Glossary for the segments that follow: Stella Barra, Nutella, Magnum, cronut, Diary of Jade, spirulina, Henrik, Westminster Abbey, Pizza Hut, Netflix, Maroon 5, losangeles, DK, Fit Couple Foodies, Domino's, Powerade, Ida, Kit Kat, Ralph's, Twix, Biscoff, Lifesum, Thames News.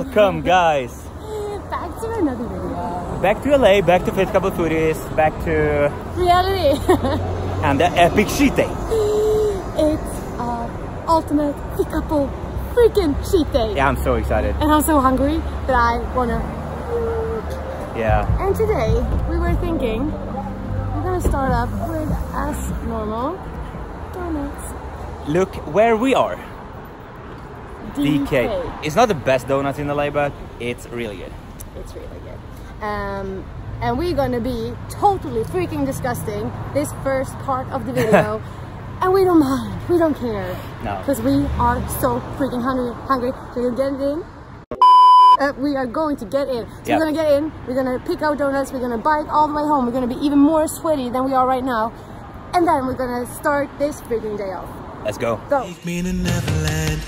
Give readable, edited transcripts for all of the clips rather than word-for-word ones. Welcome guys! Back to another video. Back to LA, back to Fit Couple Foodies, back to reality. And the epic cheat day. It's our ultimate Fit Couple freaking cheat day. Yeah, I'm so excited. And I'm so hungry that I wanna eat. Yeah. And today we were thinking we're gonna start up with, as normal, donuts. Look where we are. DK. It's not the best donut in LA, but it's really good. It's really good. And we're gonna be totally freaking disgusting this first part of the video. And we don't mind. We don't care. No. Because we are so freaking hungry. So we're gonna get in. We are going to get in. So we're gonna get in. We're gonna pick out donuts. We're gonna bike all the way home. We're gonna be even more sweaty than we are right now. And then we're gonna start this freaking day off. Let's go. So. Take me to Neverland.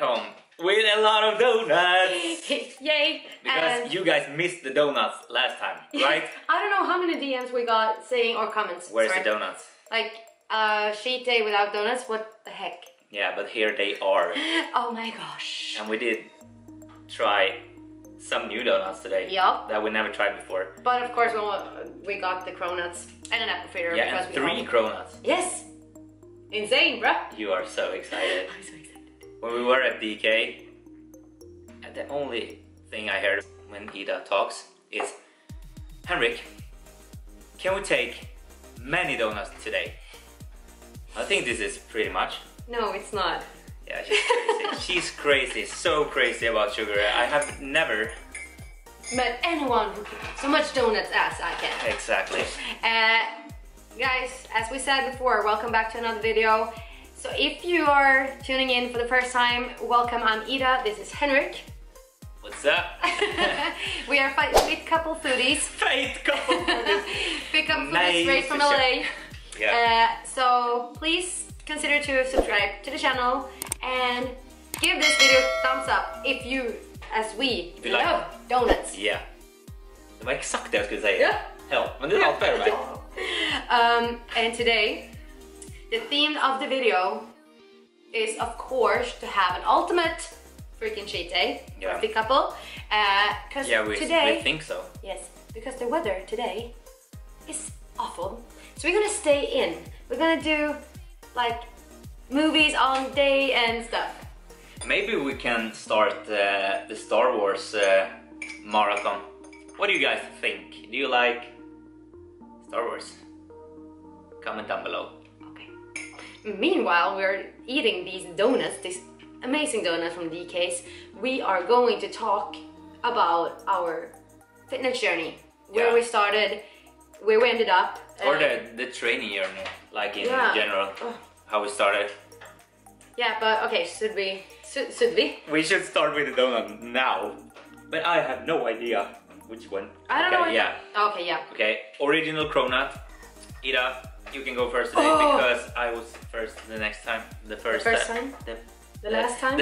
Home with a lot of donuts. Yay! Because you guys missed the donuts last time, right? I don't know how many DMs we got saying, or comments. Where's the donuts? Like, cheat day without donuts, what the heck? Yeah, but here they are. Oh my gosh. And we did try some new donuts today. Yep. That we never tried before. But of course we got the cronuts and an apple fritter. Yeah, because and we 3 cronuts. Yes! Insane, bruh! You are so excited. I'm so excited. When we were at DK, and the only thing I heard when Ida talks is, Henrik, can we take many donuts today? I think this is pretty much. No, it's not. Yeah, she's crazy. She's crazy, so crazy about sugar. I have never met anyone who can eat so much donuts as I can. Exactly. Guys, as we said before, welcome back to another video. So if you are tuning in for the first time, welcome, I'm Ida, this is Henrik. What's up? We are Fit Couple Foodies. Fit Couple Foodies. Fit Couple Foodies straight from LA. Yeah. So please consider to subscribe to the channel and give this video a thumbs up if you, as we, if you love like donuts. Yeah. Det var exakt det jag skulle säga. Ja. Men det är allt fair, right? And today, the theme of the video is, of course, to have an ultimate freaking cheat day for Fit Couple. We think so. Yes, because the weather today is awful. So we're gonna stay in. We're gonna do like movies all day and stuff. Maybe we can start the Star Wars marathon. What do you guys think? Do you like Star Wars? Comment down below. Meanwhile, we're eating these donuts, this amazing donut from DK's. We are going to talk about our fitness journey, where we started, where we ended up. Or the training journey, like in general, how we started. Yeah, but okay, should we? We should start with the donut now, but I have no idea which one. I don't know. Okay, yeah. Okay, original cronut, Ida. You can go first today because I was first the next time. The last time?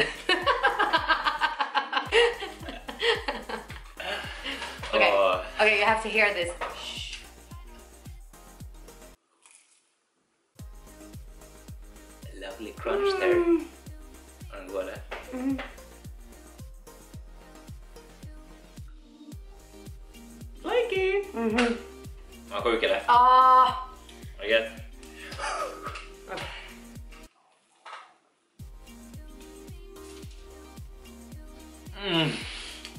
Okay. Okay, you have to hear this. Shh. A lovely crunch there. Angola. Likey. Vad sjuk är det? Okay.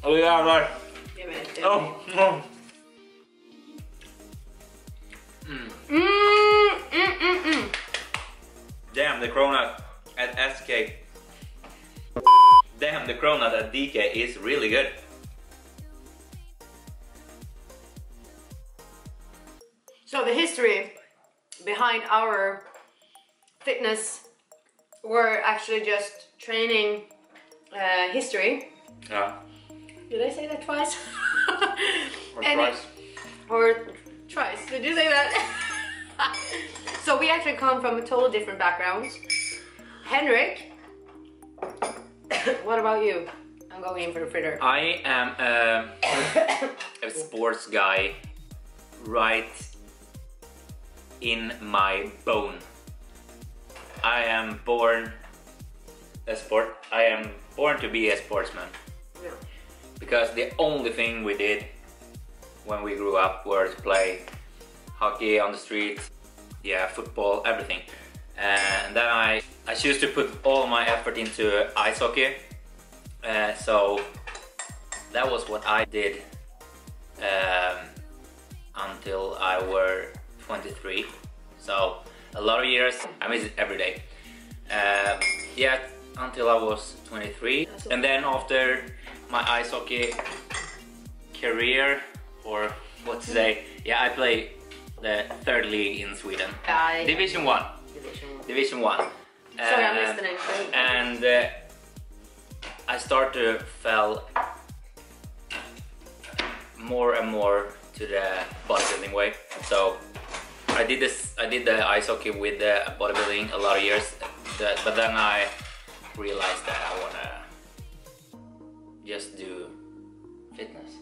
Oh yeah, right. Give it to me. Damn the cronut at SK. Damn the cronut at DK is really good. So the history behind our fitness were actually just training history. Yeah. Did I say that twice? Or twice. Did you say that? So we actually come from a total different backgrounds. Henrik, what about you? I'm going in for the fritter. I am a sports guy right in my bone. I am born a sport. I am born to be a sportsman. Yeah. Because the only thing we did when we grew up was play hockey on the street, yeah, football, everything. And then I choose to put all my effort into ice hockey. So that was what I did until I were 23. So a lot of years, I miss it every day. Yeah, until I was 23. And then after my ice hockey career, or what to say, yeah, I play the third league in Sweden. Division 1. Division 1. Sorry, I'm listening. And I start to fell more and more to the bodybuilding way. So I did this. I did the ice hockey with the bodybuilding a lot of years, but then I realized that I wanna just do fitness.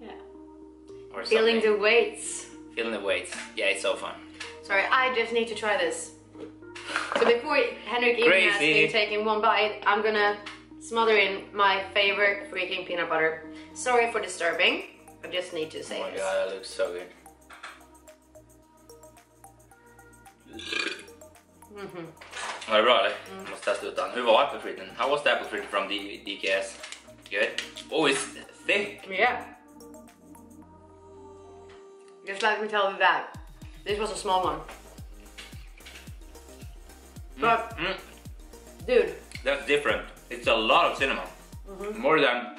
Yeah. Or feeling something. The weights. Feeling the weights. Yeah, it's so fun. Sorry, I just need to try this. So before Henrik even has me taking one bite, I'm gonna smother in my favorite freaking peanut butter. Sorry for disturbing. I just need to say this. Oh my god, that looks so good. Mm-hmm. Var det bra eller? Mm. Måste testa utan. Hur var apple fritten? How was the apple fritten from DKS? Good? Oh, it's thick! Yeah. Just like we tell you that. This was a small one. But, dude. That's different. It's a lot of cinnamon, more than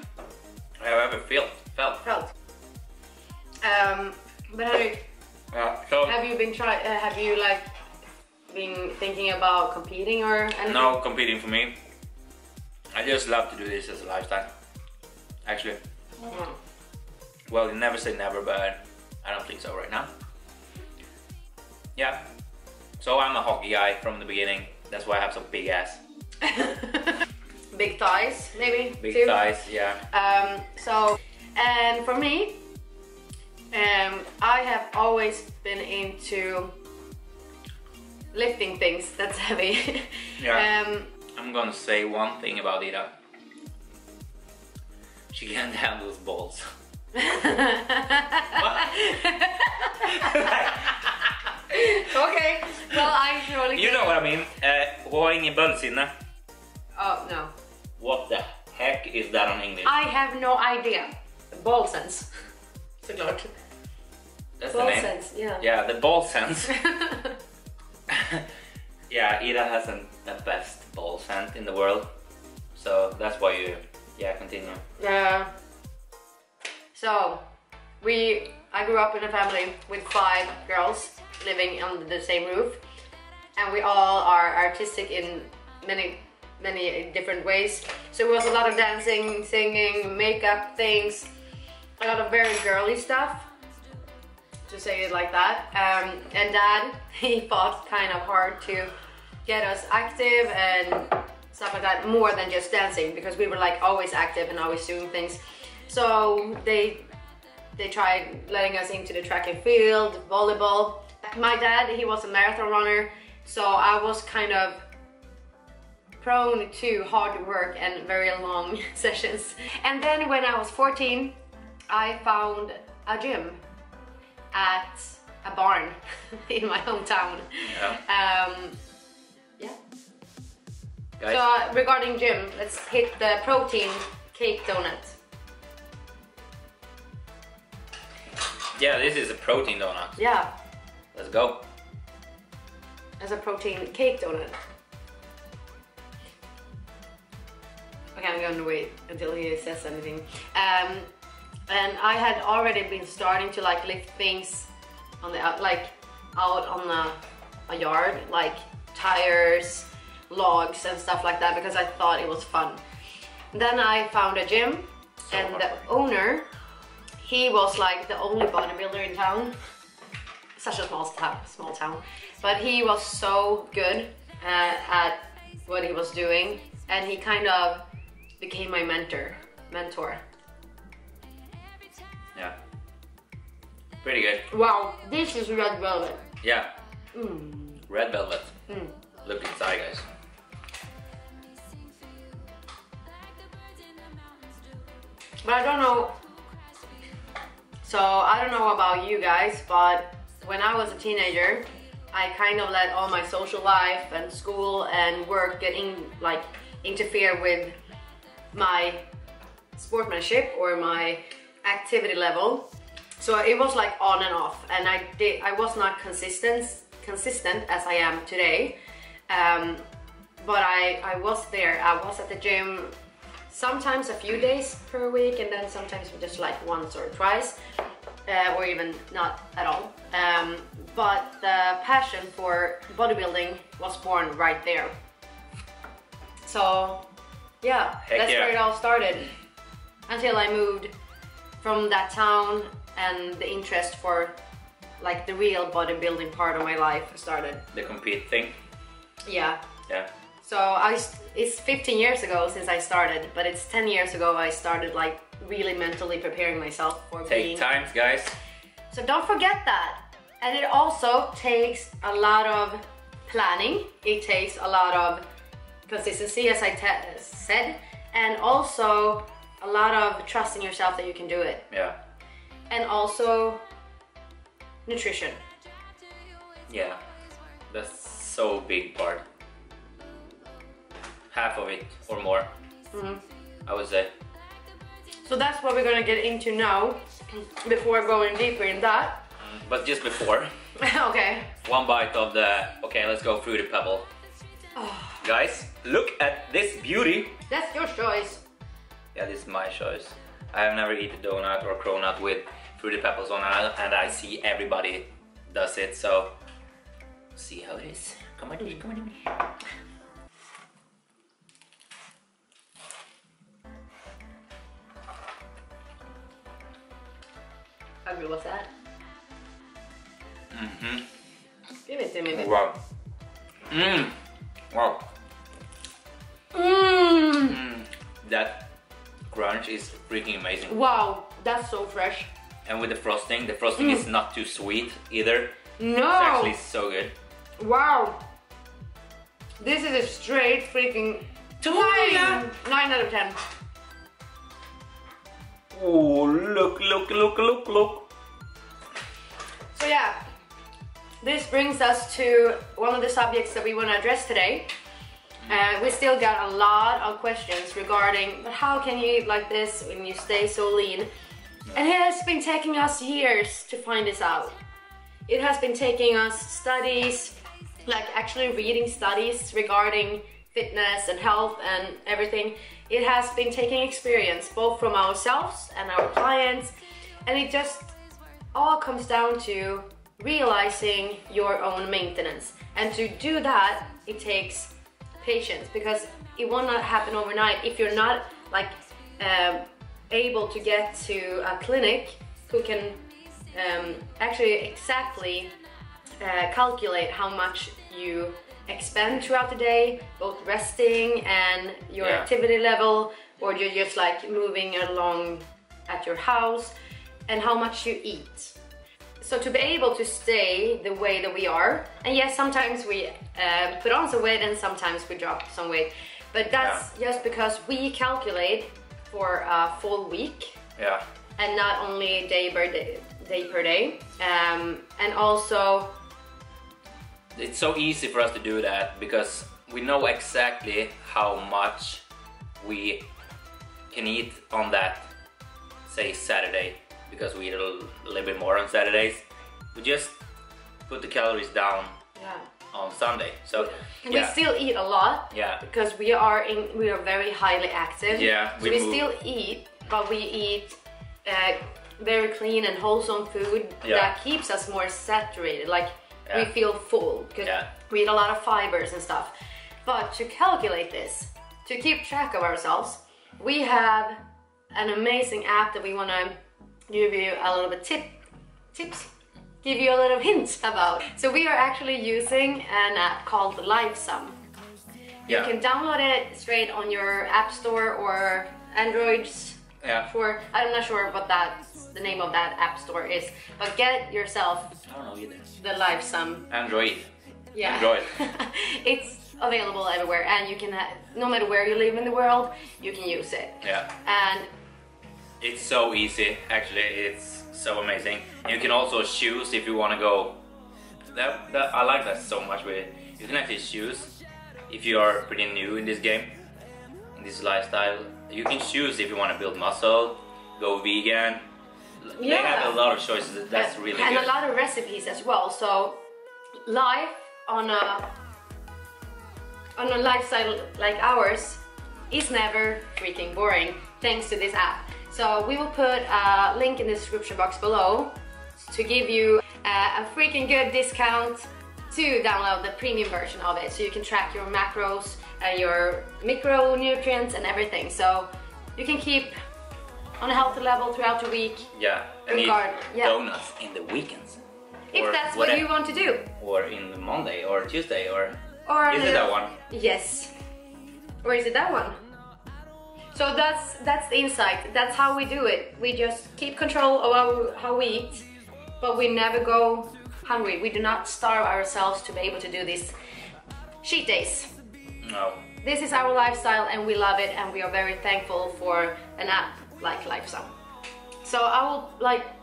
I have ever felt. But Henrik, so have you been thinking about competing or anything? No competing for me. I just love to do this as a lifestyle, actually. Well, you never say never, but I don't think so right now. Yeah. So I'm a hockey guy from the beginning. That's why I have some big ass. Big thighs, maybe. Big thighs, yeah. And for me, I have always been into lifting things that's heavy. Yeah. I'm gonna say one thing about Ida. She can't handle balls. Okay. Well, I surely. You know what I mean? Hon har ingen böldsinne. Oh no. What the heck is that on English? I have no idea. Ball sense. Såklart. That's ball the name. Sense, yeah. Yeah, the ball sense. Yeah, Ida hasn't the best ball sense in the world. So that's why you, yeah, continue. Yeah. So, I grew up in a family with 5 girls living under the same roof. And we all are artistic in many different ways. So it was a lot of dancing, singing, makeup things, a lot of very girly stuff, to say it like that. And Dad, he fought kind of hard to get us active and stuff like that, more than just dancing, because we were like always active and always doing things. So they tried letting us into the track and field, volleyball. My dad, he was a marathon runner, so I was kind of prone to hard work and very long sessions. And then when I was 14, I found a gym at a barn in my hometown. Yeah. Yeah. Guys. So regarding gym, let's hit the protein cake donut. Yeah, this is a protein donut. Yeah. Let's go. As a protein cake donut. Okay, I'm going to wait until he says anything. And I had already been starting to like lift things on the out on a yard, like tires, logs, and stuff like that, because I thought it was fun. Then I found a gym, and the owner, he was like the only bodybuilder in town. Such a small town, but he was so good at what he was doing, and he kind of became my mentor. mentor. Yeah. Pretty good. Wow, this is red velvet. Yeah. Mm. Red velvet. Mm. Look inside, guys. But I don't know. So I don't know about you guys, but when I was a teenager, I kind of let all my social life and school and work interfere with my sportsmanship or my activity level. So it was like on and off, and I was not consistent as I am today. But I was there. I was at the gym sometimes a few days per week, and then sometimes just like once or twice, or even not at all. But the passion for bodybuilding was born right there. So yeah, that's where it all started, until I moved from that town, and the interest for like the real bodybuilding part of my life started. The compete thing? Yeah. Yeah. So it's 15 years ago since I started, but it's 10 years ago I started like really mentally preparing myself for being... Take time, guys. So don't forget that. And it also takes a lot of planning. It takes a lot of consistency, as I said, and also a lot of trusting yourself that you can do it. Yeah. And also nutrition. Yeah, that's so big part. Half of it or more, mm-hmm. I would say. So that's what we're gonna get into now, before going deeper in that. But just before. Okay. One bite of the, okay, let's go through the pebble. Oh. Guys, look at this beauty. That's your choice. Yeah, this is my choice. I have never eaten donut or cronut with fruity pebbles on it, and I see everybody does it, so see how it is. Come on to me, come on to me. How good was that? Mm-hmm. Give it to me, baby. Wow. Mmm. Wow. Mmm. Mm. That crunch is freaking amazing. Wow, that's so fresh. And with the frosting is not too sweet either. No. It's actually so good. Wow. This is a straight freaking 9 out of 10. Oh, look, look, look, look, look. So yeah, this brings us to one of the subjects that we want to address today. We still got a lot of questions regarding, but how can you eat like this when you stay so lean? Yeah. And it has been taking us years to find this out. It has been taking us studies, like actually reading studies regarding fitness and health and everything. It has been taking experience, both from ourselves and our clients, and it just all comes down to realizing your own maintenance. And to do that, it takes patience, because it will not happen overnight. If you're not like able to get to a clinic who can actually exactly calculate how much you expend throughout the day, both resting and your activity level, or you're just like moving along at your house, and how much you eat. So to be able to stay the way that we are, and yes, sometimes we put on some weight and sometimes we drop some weight, but that's just because we calculate for a full week, and not only day per day. And also, it's so easy for us to do that because we know exactly how much we can eat on that, say, Saturday, because we eat a little bit more on Saturdays. We just put the calories down on Sunday. So we still eat a lot because we are very highly active. Yeah, so we still eat, but we eat very clean and wholesome food that keeps us more saturated. Like we feel full because we eat a lot of fibers and stuff. But to calculate this, to keep track of ourselves, we have an amazing app that we want to give you a little bit give you a little hint about. So we are actually using an app called Lifesum. You can download it straight on your app store or Android's Yeah. For, I'm not sure what the name of that app store is, but get yourself, I don't know either, the Lifesum. Android. Yeah. Android. It's available everywhere, and you can, no matter where you live in the world, you can use it. Yeah. And it's so easy, actually. It's so amazing. You can also choose if you want to go. I like that so much. With you can actually choose if you are pretty new in this game, in this lifestyle. You can choose if you want to build muscle, go vegan. Yeah. They have a lot of choices. That's really good. And a lot of recipes as well. So life on a lifestyle like ours is never freaking boring, thanks to this app. So we will put a link in the description box below to give you a freaking good discount to download the premium version of it, so you can track your macros, your micronutrients and everything, so you can keep on a healthy level throughout the week. Yeah, and eat donuts in the weekends. If that's what you want to do. Or in the Monday or Tuesday or is it that one? Yes. Or is it that one? So that's the insight. That's how we do it. We just keep control of how we eat, but we never go hungry. We do not starve ourselves to be able to do these cheat days. No. This is our lifestyle and we love it, and we are very thankful for an app like Lifesum. So I will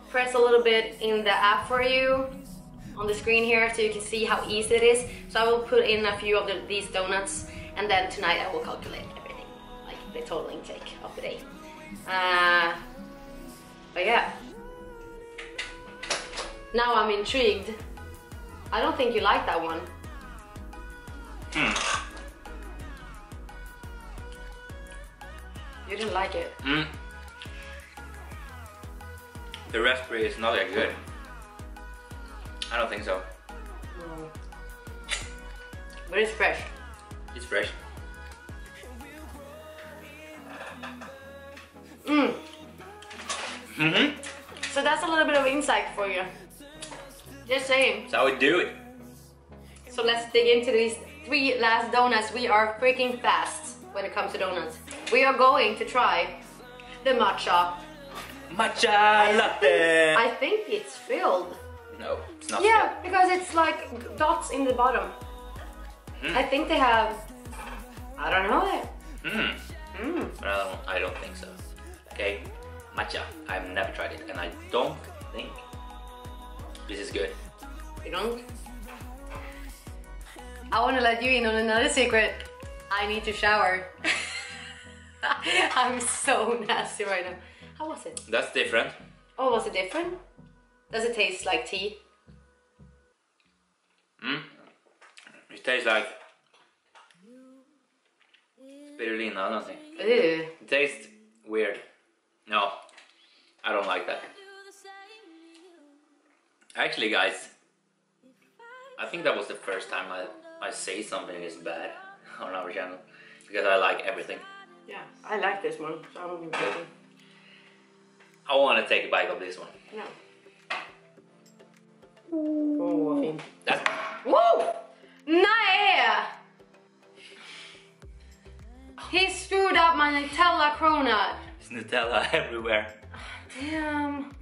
press a little bit in the app for you on the screen here, so you can see how easy it is. So I will put in a few of these donuts, and then tonight I will calculate everything, like the total intake of the day. But yeah, now I'm intrigued. I don't think you like that one. Mm. You didn't like it. Mm. The raspberry is not that good. I don't think so. No. But it's fresh. It's fresh. Mm. Mm-hmm. So that's a little bit of insight for you. Just saying. That's how we do it. So let's dig into these three last donuts. We are freaking fast when it comes to donuts. We are going to try the matcha latte. I think it's filled. No, it's not. Yeah, filled. Because it's like dots in the bottom. Mm. I think they have. I don't know it. Mm. Mm. But I don't think so. Okay, matcha. I've never tried it, and I don't think this is good. You don't? I want to let you in on another secret. I need to shower. I'm so nasty right now. How was it? That's different. Oh, was it different? Does it taste like tea? Mm. It tastes like spirulina, nothing. Ew. It tastes weird. No, I don't like that. Actually, guys, I think that was the first time I say something is bad on our channel, because I like everything. Yeah, I like this one, so I'm gonna I want to take a bite of this one. Yeah. Oh, that's... Whoa! Nae! He screwed up my Nutella cronut. It's Nutella everywhere. Damn.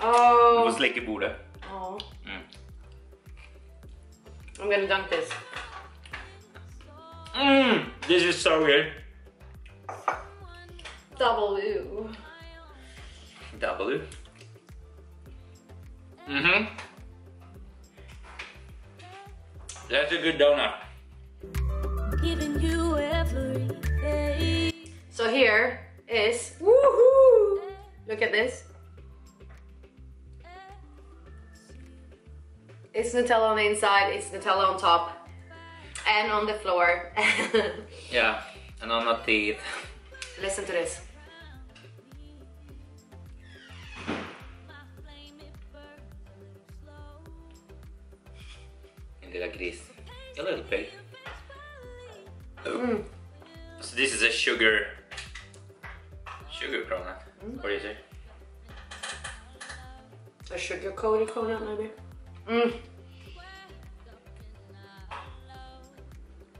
Oh. Du får slicka I bordet. Oh. Mm. I'm gonna dunk this. Mmm! This is so good. W. Mm-hmm. That's a good donut. Giving you every day. So here is woohoo! Look at this. It's Nutella on the inside, it's Nutella on top, and on the floor. Yeah, and on my teeth. Listen to this. Like this, a little bit. Mm. So this is a sugar cronut. Mm. What is it? A sugar coated cronut, maybe. Mm.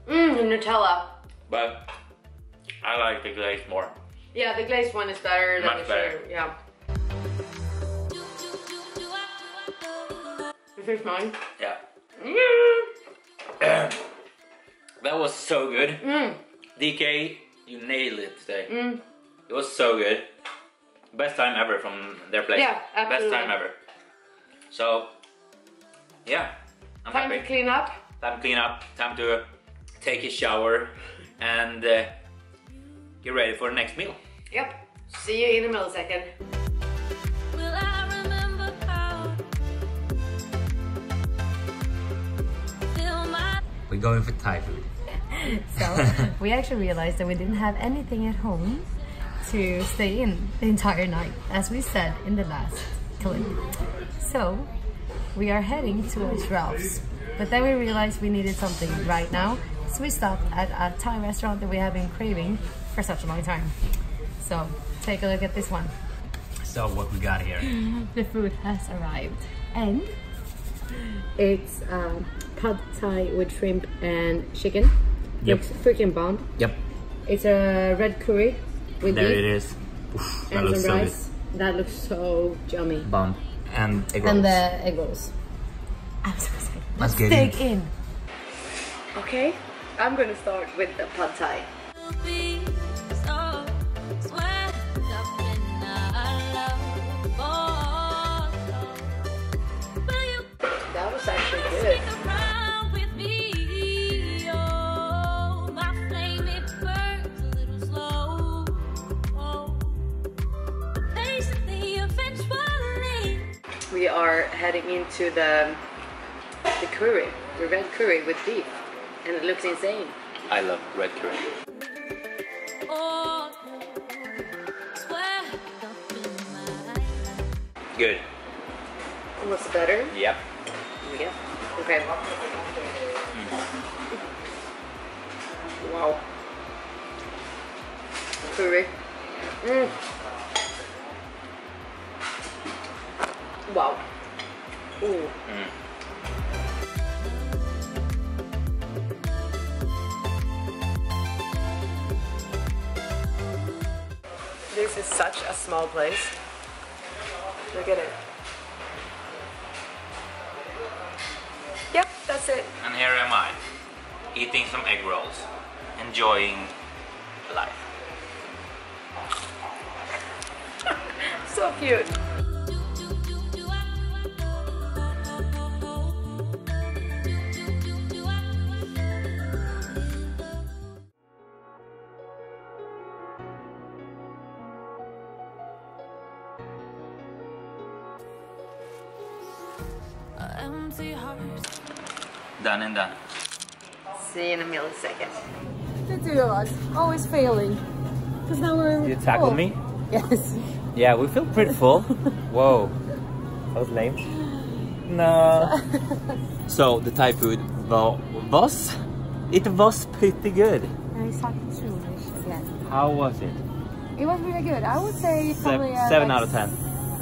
Mmm, Nutella. But I like the glaze more. Yeah, the glazed one is better than the sugar. Yeah. Is this mine? Yeah. Mm. That was so good. Mm. DK, you nailed it today. Mm. It was so good. Best time ever from their place. Yeah, absolutely. Best time ever. So, yeah, I'm happy. Time to clean up. Time to clean up. Time to take a shower and get ready for the next meal. Yep. See you in a millisecond. We're going for Thai food. So we actually realized that we didn't have anything at home to stay in the entire night, as we said in the last clip. So we are heading towards Ralph's, but then we realized we needed something right now, so we stopped at a Thai restaurant that we have been craving for such a long time. So take a look at this one. So what we got here? The food has arrived, and it's pad Thai with shrimp and chicken. Yep. It's freaking bomb. Yep. It's a red curry with there beef. It is. Oof, that and looks some so rice. Good. That looks so yummy. Bomb. And egg rolls. And the egg rolls. I'm so excited. Let's get dig in. Okay, I'm gonna start with the pad Thai. That was actually good. We are heading into the curry, the red curry with beef, and it looks insane. I love red curry. Good. What's better? Yep. Yep. Okay. Mm. Wow. Curry. Mm. Wow. Ooh. Mm. This is such a small place. Look at it. Yep, that's it. And here am I, eating some egg rolls, enjoying life. So cute. Done and done. See you in a millisecond. The duo is always failing. Because now we're. You tackled me? Yes. Yeah, we feel pretty full. Whoa. That was lame. No. So the Thai food was. It was pretty good. Very satisfying. Yes. How was it? It was really good. I would say probably 7 out of 10.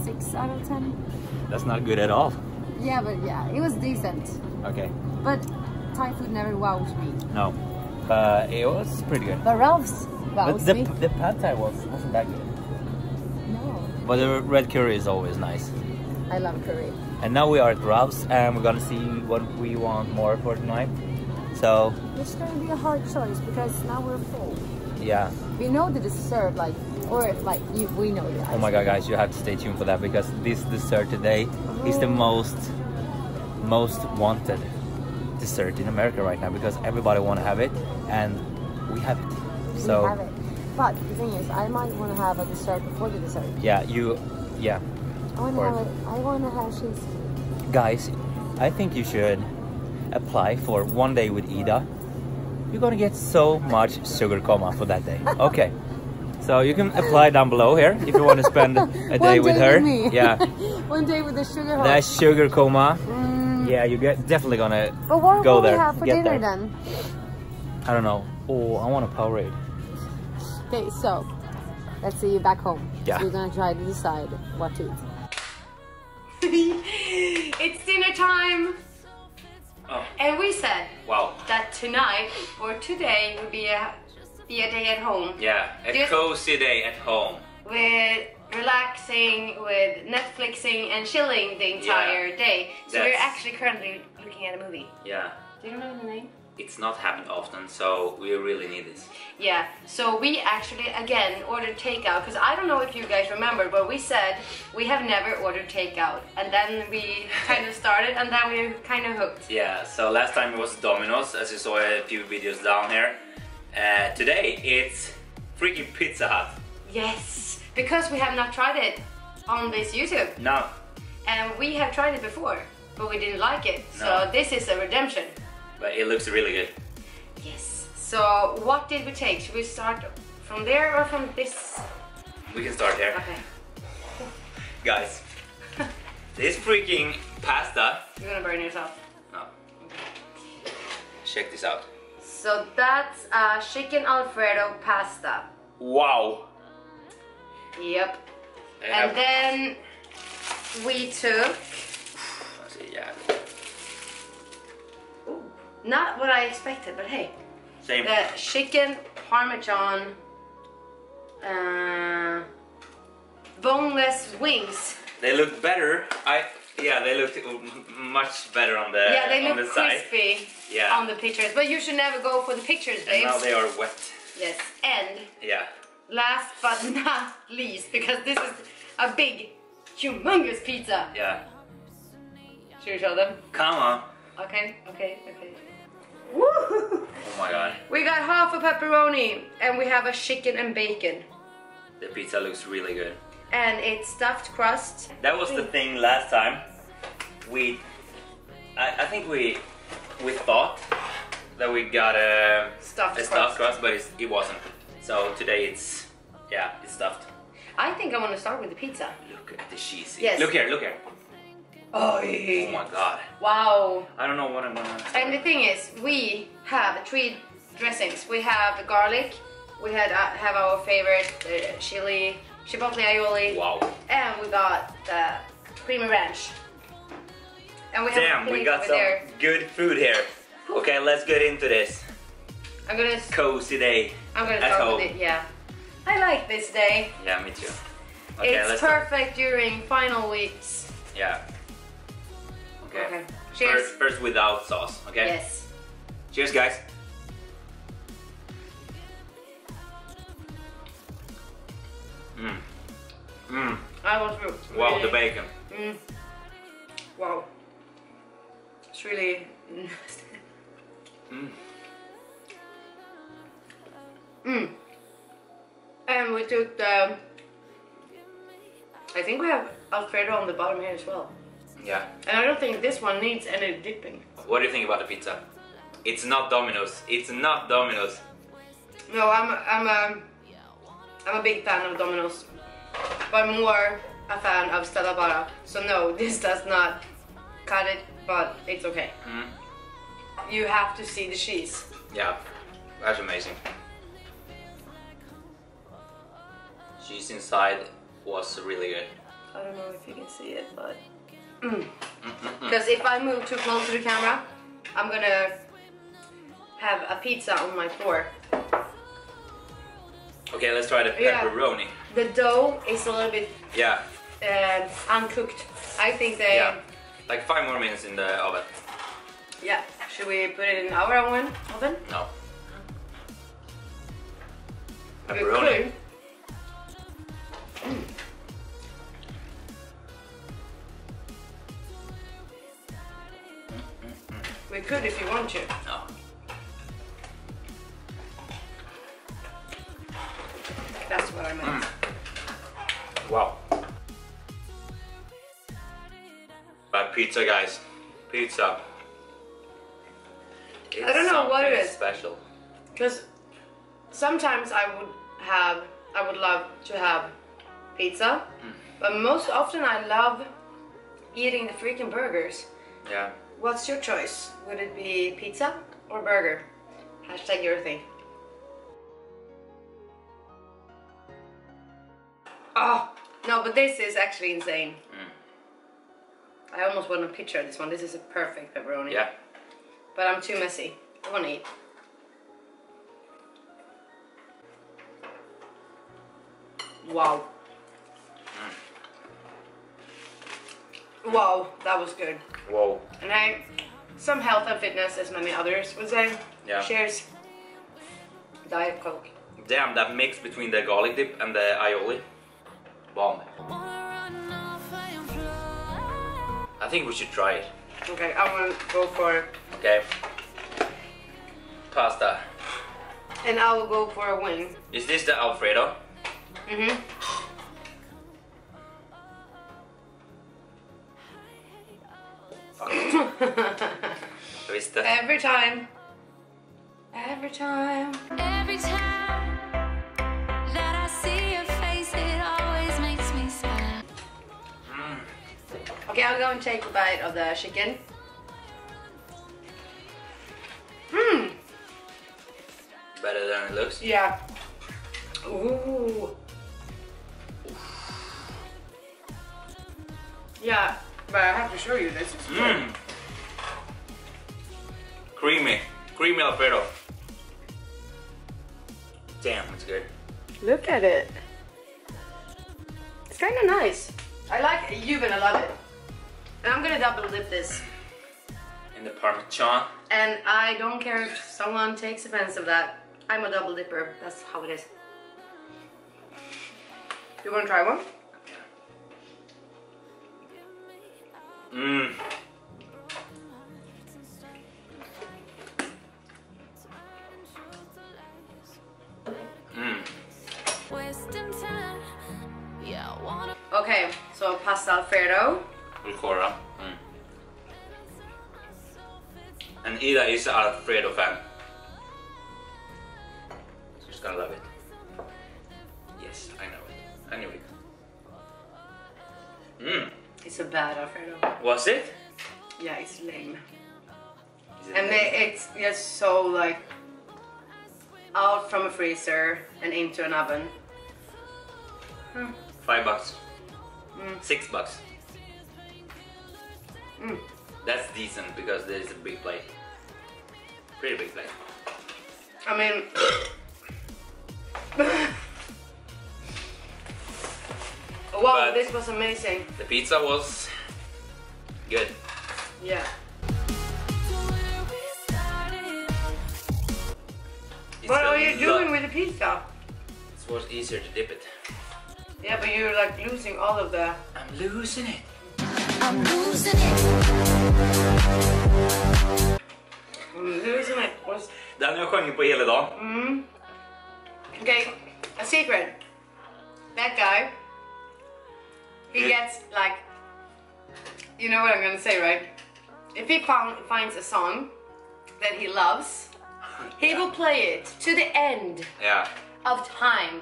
6 out of 10. That's not good at all. Yeah, but yeah, it was decent. Okay. But Thai food never wowed me. No, but it was pretty good. But Ralph's wowed me. The pad Thai wasn't that good. No. But the red curry is always nice. I love curry. And now we are at Ralph's, and we're gonna see what we want more for tonight. So it's gonna be a hard choice because now we're full. Yeah. We know the dessert, like, or if like you, we know that. Oh my god, guys, you have to stay tuned for that because this dessert today is the most wanted dessert in America right now because everybody want to have it, and we have it. So we have it. But the thing is, I might want to have a dessert before the dessert. Yeah, you. Yeah. I want to have it. I want to have cheesecake. Guys, I think you should apply for one day with Ida. You're gonna get so much sugar coma for that day. Okay. So you can apply down below here if you want to spend a day with her. With me. Yeah. One day with the sugar home. That sugar coma. Mm. Yeah, you're definitely gonna go there. But what will we have for dinner then? I don't know. Oh, I want a Powerade. Okay, so let's see you back home. Yeah. So we're gonna try to decide what to eat. It's dinner time. Oh. And we said that tonight or today would be a be a day at home. Yeah, a cozy day at home. With relaxing, with Netflixing and chilling the entire day. So we're actually currently looking at a movie. Yeah. Do you remember the name? It's not happened often, so we really need this. Yeah, so we actually, again, ordered takeout, because I don't know if you guys remember, but we said we have never ordered takeout. And then we kind of started, and then we kind of hooked. Yeah, so last time it was Domino's, as you saw a few videos down here. Today it's freaking Pizza Hut. Yes, because we have not tried it on this YouTube. No. And we have tried it before, but we didn't like it. No. So this is a redemption. But it looks really good. Yes. So what did we take? Should we start from there or from this? We can start there. Okay. Guys, this freaking pasta. You're gonna burn yourself. No. Okay. Check this out. So that's chicken Alfredo pasta. Wow. Yep. And then we took. Yeah. Not what I expected, but hey. Same. The chicken parmesan boneless wings. They looked better. They looked much better on the they look crispy on the pictures. But you should never go for the pictures, babes. And now they are wet. Yes, and last but not least, because this is a big, humongous pizza. Yeah. Should we show them? Come on. Okay, okay, okay. Woohoo! Oh my god. We got half a pepperoni and we have a chicken and bacon. The pizza looks really good. And it's stuffed crust. That was the thing last time. I think we thought that we got a stuffed crust, but it wasn't. So today it's stuffed. I think I want to start with the pizza. Look at the cheese. Yes. Look here, look here. Oh, oh my god. Wow. I don't know what I'm gonna... And the thing is, we have three dressings. We have garlic, we have our favorite chili, chipotle aioli. Wow. And we got the creamy ranch. And we have good food here. Okay, let's get into this. I'm gonna... Cozy day. I'm gonna start with it, yeah. I like this day. Yeah, me too. Okay, it's perfect during final weeks. Yeah. Okay. Okay. Cheers. First without sauce, okay? Yes. Cheers, guys. Mmm. Mmm. I was really... Wow, the bacon. Mmm. Wow. It's really nasty. Mmm. Mmm. And we took the... I think we have Alfredo on the bottom here as well. Yeah. And I don't think this one needs any dipping. What do you think about the pizza? It's not Domino's. It's not Domino's. No, I'm a big fan of Domino's. But more a fan of Stella Barra. So no, this does not cut it, but it's okay. Mm. You have to see the cheese. Yeah, that's amazing. Cheese inside was really good. I don't know if you can see it, but... Because if I move too close to the camera, I'm gonna have a pizza on my floor. Okay, let's try the pepperoni. The dough is a little bit uncooked. I think they... Yeah. Like 5 more minutes in the oven. Yeah. Should we put it in our oven? No. Pepperoni. We could if you want to. No. That's what I meant. Mm. Wow. But pizza, guys. Pizza. It's I don't know what it is. Special. Because sometimes I would love to have pizza, but most often I love eating the freaking burgers. Yeah. What's your choice? Would it be pizza or burger? Hashtag your thing. Oh, no, but this is actually insane. Mm. I almost want to picture this one. This is a perfect pepperoni. Yeah. But I'm too messy. I want to eat. Wow. Wow, that was good. Whoa. And some health and fitness, as many others would say. Yeah. Cheers. Diet Coke. Damn, that mix between the garlic dip and the aioli. Bomb. I think we should try it. Okay, I want to go for... Okay. Pasta. And I will go for a wing. Is this the Alfredo? Mm-hmm. Every time that I see your face, it always makes me smile. Okay, I'll go and take a bite of the chicken. Better than it looks. Yeah. Ooh. Yeah, but I have to show you this. Mmm. Creamy. Creamy Alfredo. Damn, it's good. Look at it. It's kind of nice. I like it. You're gonna love it. And I'm gonna double dip this. In the Parmesan. And I don't care if someone takes offense of that. I'm a double dipper. That's how it is. You wanna try one? Mmm. Okay, so pasta Alfredo. Lucora. And Ida is an Alfredo fan. She's gonna love it. Yes, I know it. I knew it. Mmm. It's a bad Alfredo. Was it? Yeah, it's lame. It's just so like out from a freezer and into an oven. Hmm. $5. Mm. $6. Mm. That's decent because there is a big plate. Pretty big plate. I mean... Wow, but this was amazing. The pizza was good. Yeah. What are you doing with the pizza? It was easier to dip it. Yeah, but you're like losing all of that. I'm losing it. I'm losing it. I'm losing it. Den har jag sjungit på hela dagen. Mm. Okay, a secret. That guy, he gets like, you know what I'm gonna say, right? If he finds a song that he loves, he will play it to the end of time.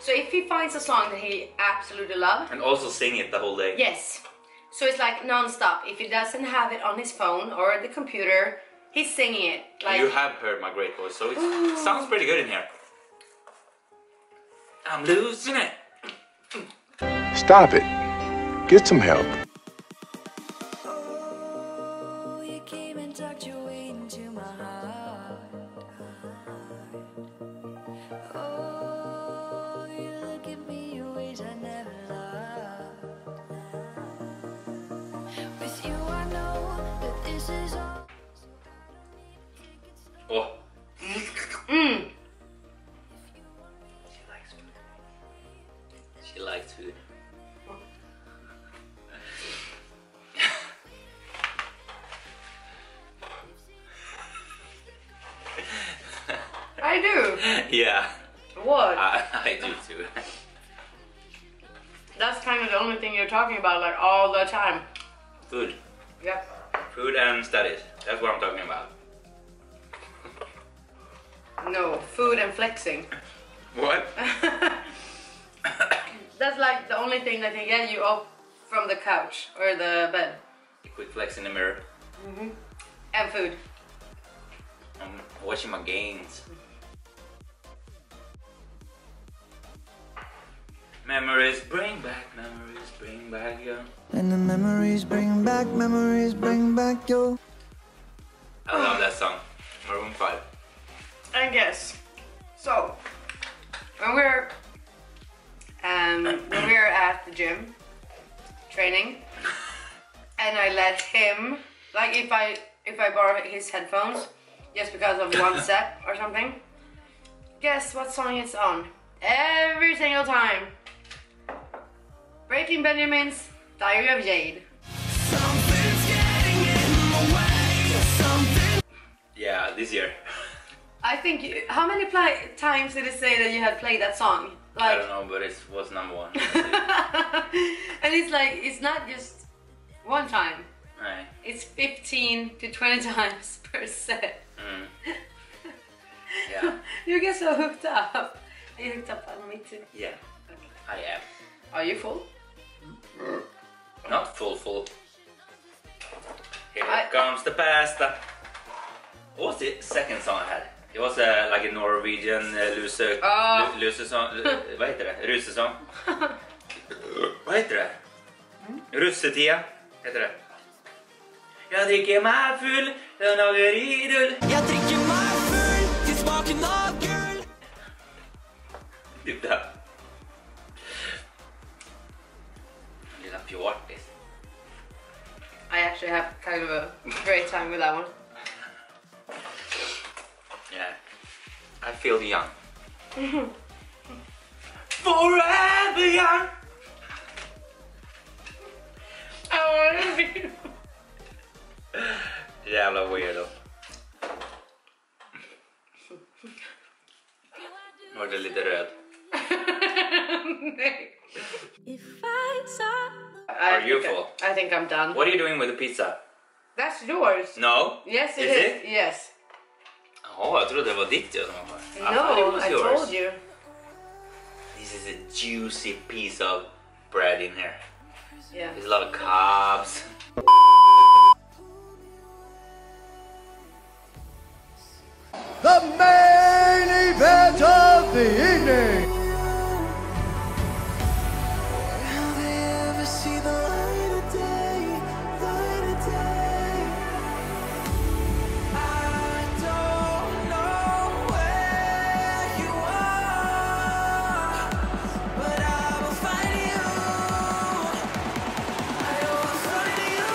So if he finds a song that he absolutely loves... And also sing it the whole day. Yes. So it's like non-stop. If he doesn't have it on his phone or the computer, he's singing it. Like... You have heard my great voice, so it sounds pretty good in here. I'm losing it. Stop it. Get some help. Oh, you came and tucked your way into my heart. Yeah. What? I do too. That's kind of the only thing you're talking about, like all the time. Food. Yep. Food and studies. That's what I'm talking about. No, food and flexing. What? That's like the only thing that can get you up from the couch or the bed. A quick flex in the mirror. Mm-hmm. And food. I'm watching my gains. Memories bring back your. And the memories bring back your. I love that song, Maroon 5. I guess. So, when we're gym training and I let him, like if I borrow his headphones just because of one set or something, guess what song it's on every single time. Breaking Benjamin's Diary of Jade. Something's getting in my way, something. Yeah, this year. I think, how many times did it say that you had played that song? Like, I don't know, but it was #1. And it's like, it's not just one time. Right. It's 15 to 20 times per set. Mm. Yeah. You get so hooked up. Are you hooked up on me too? Yeah, okay. I am. Are you full? Mm. Not full. Here comes the pasta. What was the second song I had? It was like a Norwegian Lusse song. Vad heter det? Russesång? Vad heter det? Russetia heter det. Jag dricker mig full, den har ridull. Jag dricker mig full, till smaken av gul. Typ där. Lilla fjortis. I actually have kind of a great time with that one. Yeah, I feel young. Forever young. I wanna be. Jävla weirdo. Var det lite röd? Nej. Are you full? I think I'm done. What are you doing with the pizza? That's yours. No? Yes, it is. Yes. Oh, I thought that was ditt. No, I told you. This is a juicy piece of bread in here. Yeah. There's a lot of carbs. The main event of the evening. Will they ever see the light of day? Light of day. I don't know where you are, but I will find you. I will find you.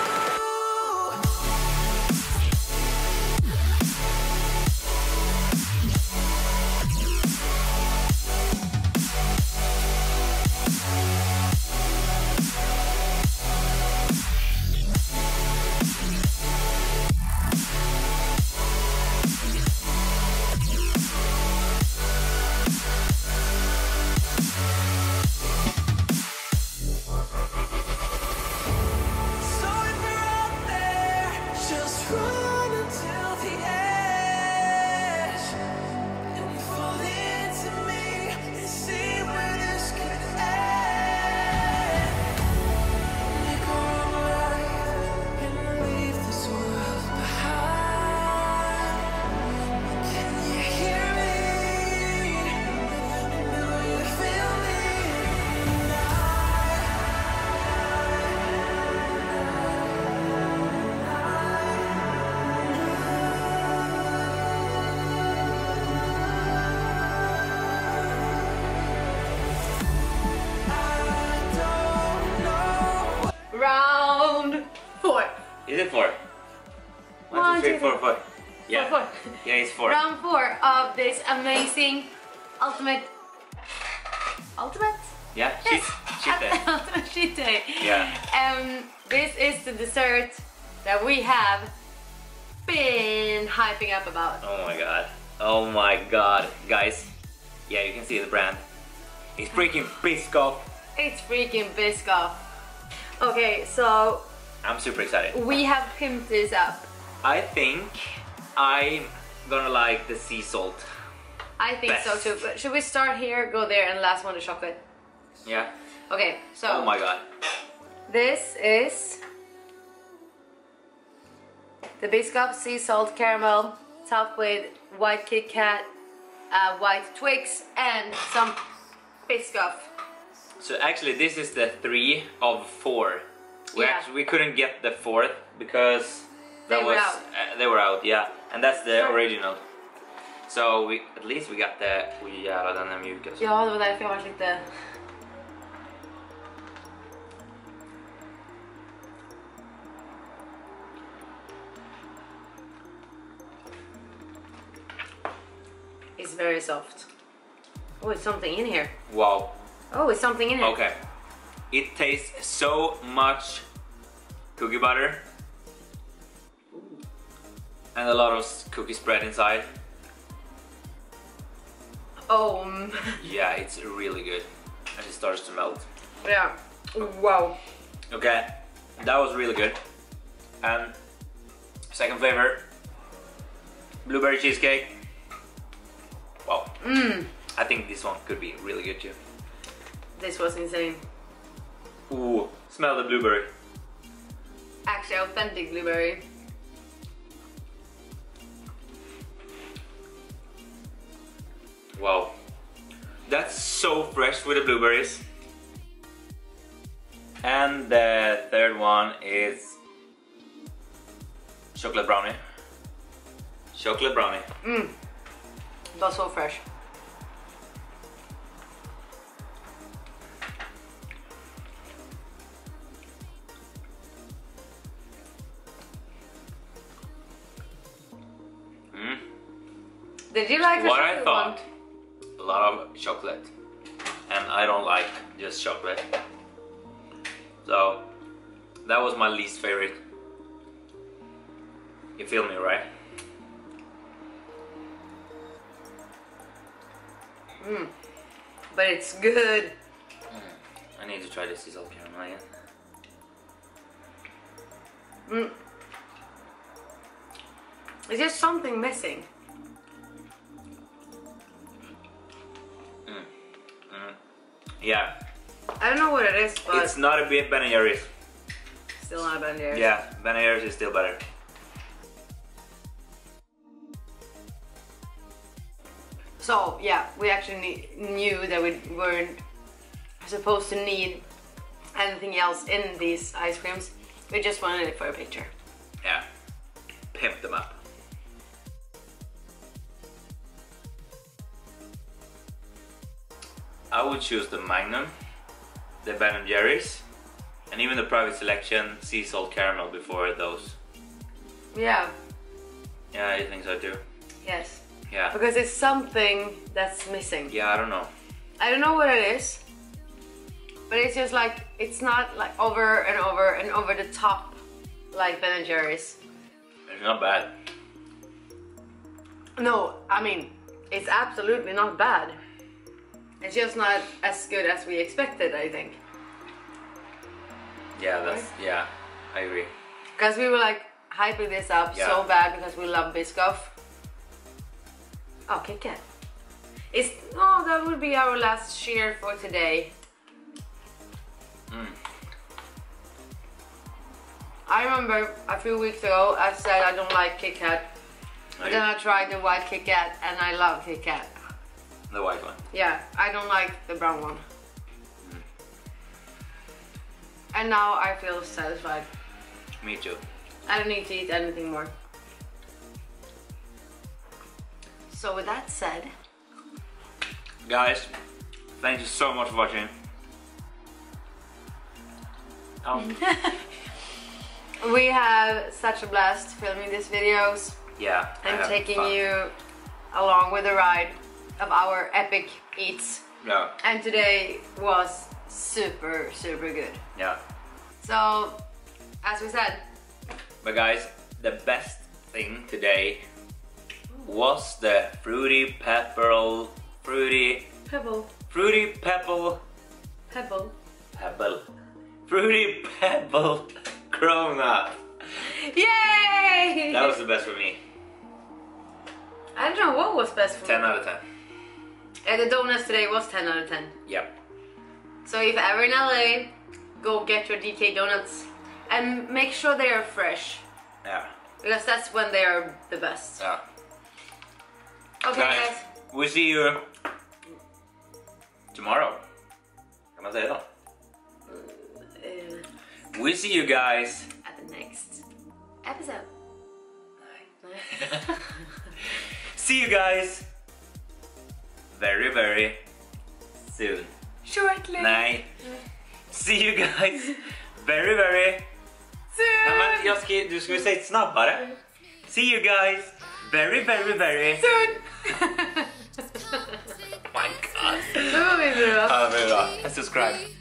Is it 4? 1, 2, 3, 4, 5. Yeah. 4. Yeah, it's 4. Round 4 of this amazing ultimate. Ultimate? Yeah, yes. Cheat day. Ultimate cheat day. Yeah. This is the dessert that we have been hyping up about. Oh my god. Oh my god. Guys, yeah, you can see the brand. It's freaking Biscoff. It's freaking Biscoff. Okay, so. I'm super excited. We have pimped this up. I think I'm gonna like the sea salt. I think best. So too. But should we start here, go there, and last one the chocolate? Yeah. Okay, so. Oh my god. This is the Biscoff sea salt caramel topped with white Kit Kat, white Twix, and some Biscoff. So actually, this is the 3 of 4. Yeah. We couldn't get the 4th because that they were out, yeah, and that's the original. So we at least we got the. Yeah, den är mjuk. Ja, det var därför jag var lite. very soft. Oh, it's something in here. Wow. Oh, it's something in here. Okay. It tastes so much cookie butter. Ooh. And a lot of cookie spread inside. Oh. Yeah, it's really good. And it starts to melt. Yeah. Wow. Okay. That was really good. And second flavor, blueberry cheesecake. Wow. Mm. I think this one could be really good too. This was insane. Ooh, smell the blueberry. Actually, authentic blueberry. Wow. That's so fresh with the blueberries. And the third one is chocolate brownie. Chocolate brownie. Mmm. That's so fresh. Mm. Did you like the chocolate? What I thought. A lot of chocolate. And I don't like just chocolate. So that was my least favorite. You feel me, right? Mm. But it's good. I need to try this sizzle caramel again. Mm. Is there something missing? Mm. Mm. Yeah. I don't know what it is, but it's not a bit Ben & Jerry's. Still not a Ben & Jerry's. Yeah, Ben & Jerry's is still better. So yeah, we actually knew that we weren't supposed to need anything else in these ice creams. We just wanted it for a picture. Yeah, pimp them up. I would choose the Magnum, the Ben & Jerry's, and even the Private Selection sea salt caramel before those. Yeah. Yeah, I think so too. Yes. Yeah. Because it's something that's missing. Yeah, I don't know. I don't know what it is, but it's just like, it's not like over and over and over the top like Ben & Jerry's. It's not bad. No, I mean, it's absolutely not bad. It's just not as good as we expected, I think. Yeah, that's, yeah, I agree. Because we were like hyping this up so bad because we love Biscoff. Oh, Kit Kat. It's, oh, that would be our last cheer for today. Mm. I remember a few weeks ago I said I don't like Kit Kat. But then I tried the white Kit Kat and I love Kit Kat. The white one? Yeah, I don't like the brown one. Mm. And now I feel satisfied. Me too. I don't need to eat anything more. So with that said, guys, thank you so much for watching. We have such a blast filming these videos. Yeah. And taking you along with the ride of our epic eats. Yeah. And today was super, super good. Yeah. So, as we said. But guys, the best thing today was the fruity pebble Corona. Yay! That was the best for me. I don't know what was best for 10 me. 10 out of 10. And the donuts today was 10 out of 10. Yep. So if ever in LA, go get your DK donuts and make sure they are fresh. Yeah. Because that's when they are the best. Yeah. Okay, guys, we'll see you tomorrow. Kan man säga då? We'll see you guys at the next episode. See you guys very, very soon. Shortly. Nej. See you guys very, very soon. Nej, men jag ska, du skulle säga snabbare. See you guys very, very, very soon. Alhamdulillah. And subscribe.